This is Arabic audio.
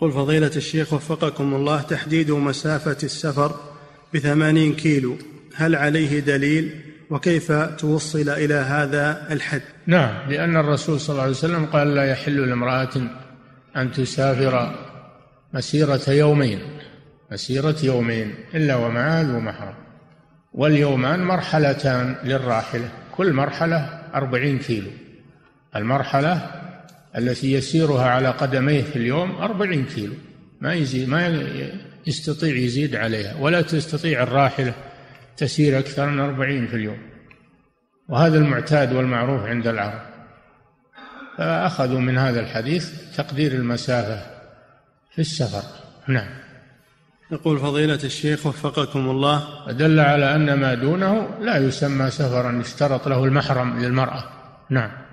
يقول فضيلة الشيخ وفقكم الله، تحديد مسافة السفر ب80 كيلو هل عليه دليل؟ وكيف توصل إلى هذا الحد؟ نعم، لأن الرسول صلى الله عليه وسلم قال لا يحل لامرأة أن تسافر مسيرة يومين إلا ومعها ذو محرم، واليومان مرحلتان للراحلة، كل مرحلة 40 كيلو، المرحلة التي يسيرها على قدميه في اليوم 40 كيلو، ما يستطيع يزيد عليها، ولا تستطيع الراحلة تسير أكثر من 40 في اليوم، وهذا المعتاد والمعروف عند العرب. فأخذوا من هذا الحديث تقدير المسافة في السفر. نعم. يقول فضيلة الشيخ وفقكم الله، دل على أن ما دونه لا يسمى سفرا، يشترط له المحرم للمرأة. نعم.